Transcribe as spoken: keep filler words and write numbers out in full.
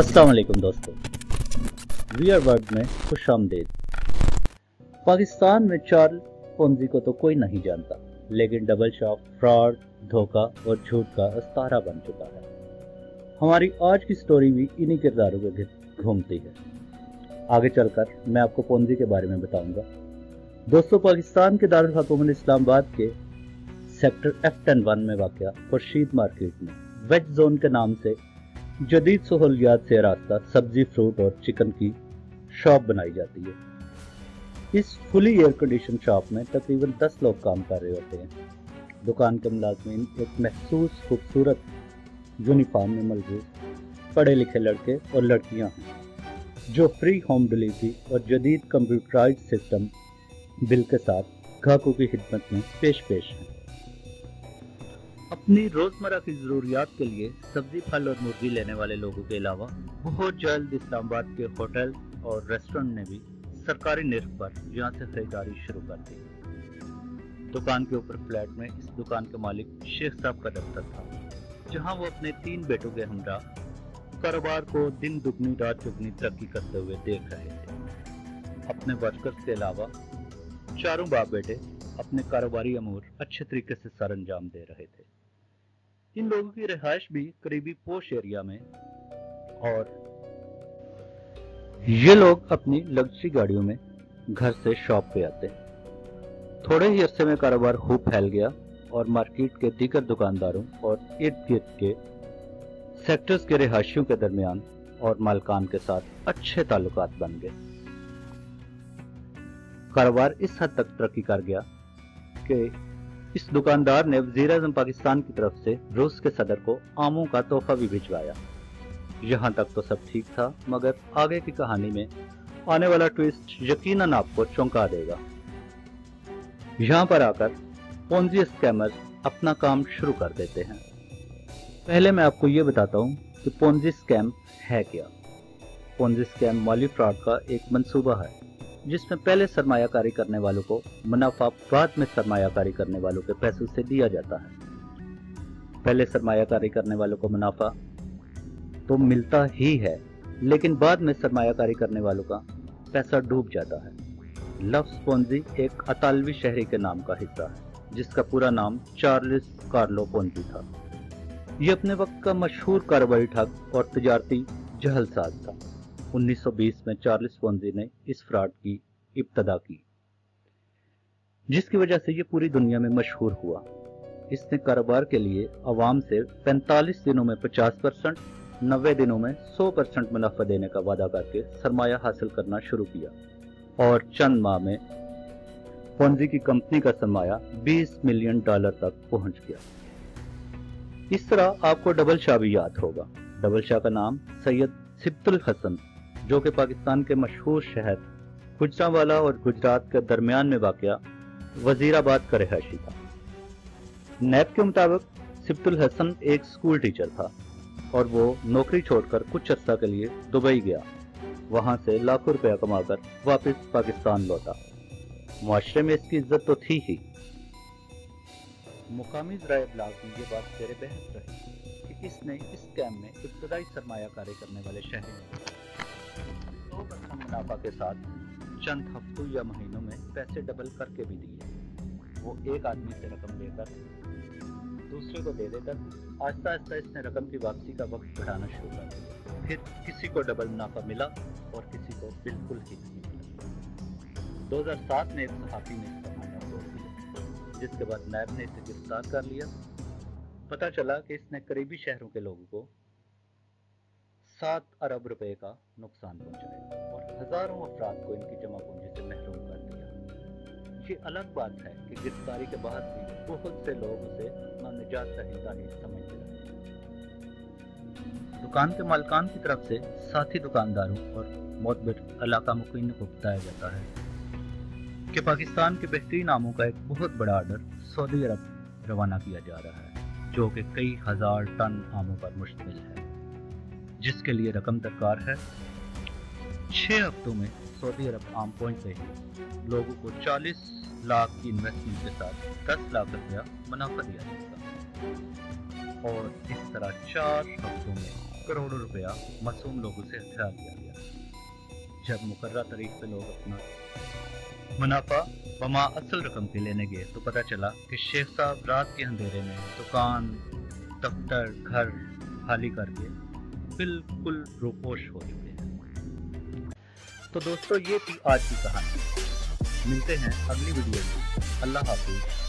अस्सलाम वालेकुम दोस्तों, वीरवर्ड में खुश आमदेद। पाकिस्तान में चार्ल्स पोंजी को तो कोई नहीं जानता, लेकिन डबल शॉप, फ्रॉड, धोखा और झूठ का अस्तारा बन चुका है। हमारी आज की स्टोरी भी इन्हीं किरदारों के घूमती है। आगे चलकर मैं आपको पोंजी के बारे में बताऊंगा। दोस्तों, पाकिस्तान के दारुल हुकूमत इस्लामाबाद के सेक्टर एफ टेन वन में वाक़ खुर्शीद मार्केट में वेज जोन के नाम से जदीद सहूलियात से रास्ता सब्जी, फ्रूट और चिकन की शॉप बनाई जाती है। इस फुली एयर कंडीशन शॉप में तकरीबन दस लोग काम कर रहे होते हैं। दुकान के मुलाजमीन एक महसूस खूबसूरत यूनिफॉर्म में मलबूस पढ़े लिखे लड़के और लड़कियां हैं, जो फ्री होम डिलीवरी और जदीद कंप्यूटराइज सिस्टम बिल के साथ ग्राहकों की खिदमत में पेश पेश हैं। अपनी रोजमर्रा की ज़रूरियात के लिए सब्जी, फल और मुर्गी लेने वाले लोगों के अलावा बहुत जल्द इस्लामाबाद के होटल और रेस्टोरेंट ने भी सरकारी निर्फ पर यहाँ से खरीदारी शुरू कर दी। दुकान के ऊपर फ्लैट में इस दुकान के मालिक शेख साहब का दफ्तर था, जहाँ वो अपने तीन बेटों के हमरा कारोबार को दिन दुगनी रात चुगनी तरक्की करते हुए देख रहे थे। अपने वर्कर्स के अलावा चारों बाप बेटे अपने कारोबारी अमूर अच्छे तरीके से सर अंजाम दे रहे थे। इन लोगों की रिहाइश भी करीबी पोश एरिया में, और ये लोग अपनी लग्जरी गाड़ियों में घर से शॉप पे आते। थोड़े ही अरसे में कारोबार खूब फैल गया और मार्केट के दीगर दुकानदारों और इर्द गिर्द के सेक्टर्स के रिहायशियों के दरमियान और मालकान के साथ अच्छे ताल्लुकात बन गए। कारोबार इस हद तक तरक्की कर गया कि इस दुकानदार ने वज़ीर-ए-आज़म पाकिस्तान की तरफ से रूस के सदर को आमों का तोहफा भी भिजवाया। यहाँ तक तो सब ठीक था, मगर आगे की कहानी में आने वाला ट्विस्ट यकीनन आपको चौंका देगा। यहाँ पर आकर पोंजी स्कैमर अपना काम शुरू कर देते हैं। पहले मैं आपको ये बताता हूँ कि पोंजी स्कैम है क्या। पोंजी स्कैम माली फ्रॉड का एक मनसूबा है, जिसमें पहले सरमायाकारी करने वालों को मुनाफा बाद में सरमायाकारी करने वालों के पैसों से दिया जाता है। पहले सरमायाकारी करने वालों को मुनाफा तो मिलता ही है, लेकिन बाद में सरमायाकारी करने वालों का पैसा डूब जाता है। लफ्ज़ पोंजी एक अतालवी शहरी के नाम का हिस्सा है, जिसका पूरा नाम चार्ल्स कार्लो पोंजी था। ये अपने वक्त का मशहूर कारोबारी ठग और तजारती जहलसाज था। उन्नीस सौ बीस में चार्ल्स पोंजी ने इस फ्रॉड की इब्तदा की, जिसकी वजह से ये पूरी दुनिया में मशहूर हुआ। इसने कारोबार के लिए आवाम से पैंतालीस दिनों में पचास परसेंट, नब्बे दिनों में सौ परसेंट मुनाफा देने का वादा करके सरमाया हासिल करना शुरू किया, और चंद माह में पोंजी की कंपनी का सरमाया बीस मिलियन डॉलर तक पहुंच गया। इस तरह आपको डबल शाह भी याद होगा। डबल शाह का नाम सैयद सिपतुल हसन, जो कि पाकिस्तान के मशहूर शहर गुजरांवाला और गुजरात के दरमियान में वाक़या वज़ीराबाद का रहशी था। नैब के मुताबिक सिपतुल हसन एक स्कूल टीचर था, और वो नौकरी छोड़कर कुछ अर्सा के लिए दुबई गया। वहाँ से लाखों रुपया कमाकर वापस पाकिस्तान लौटा। माशरे में इसकी इज्जत तो थी ही। मुकामी ज़राए ब्लाग में ये बात तेरे बहस रही कि इसने इस स्कैम में इब्तदाई सरमायाकारी करने वाले शहरी मुनाफा के साथ चंद हफ्तों या महीनों में पैसे डबल करके भी दिए। वो एक आदमी से रकम लेकर दूसरे को दे देकर आहिस्ता आहिस्ता इसने रकम की वापसी का वक्त बढ़ाना शुरू कर दिया। फिर किसी को डबल मुनाफा मिला और किसी को बिल्कुल ही नहीं मिला। दो हज़ार सात में एक सहाफ़ी ने इसका मामला खोल दिया, जिसके बाद नैब ने इसे गिरफ्तार कर लिया। पता चला कि इसने करीबी शहरों के लोगों को सात अरब रुपए का नुकसान पहुंचाया और हजारों अफराद को इनकी जमा पूंजी से महरूम कर दिया। ये अलग बात है कि गिरफ्तारी के बाद भी बहुत से लोग उसे अपना निजात दहिंदा ही समझते रहे। दुकान के मालकान की तरफ से साथी दुकानदारों और मोतबर इलाका मुकीनों को बताया जाता है कि पाकिस्तान के बेहतरीन आमों का एक बहुत बड़ा आर्डर सऊदी अरब रवाना किया जा रहा है, जो कि कई हजार टन आमों पर मुश्तमिल है, जिसके लिए रकम दरकार है। छः हफ्तों में सऊदी अरब आम पहुंचते ही लोगों को चालीस लाख की इन्वेस्टमेंट के साथ दस लाख रुपया मुनाफा दिया जाता, और इस तरह चार हफ्तों में करोड़ों रुपया मासूम लोगों से हथियार दिया गया। जब मुकर्रा तारीख पे लोग अपना मुनाफा बमा असल रकम के लेने गए तो पता चला कि शेख साहब रात के अंधेरे में दुकान दफ्तर घर खाली करके बिल्कुल रोपोश हो चुके हैं। तो दोस्तों ये थी आज की कहानी। मिलते हैं अगली वीडियो में। अल्लाह हाफिज।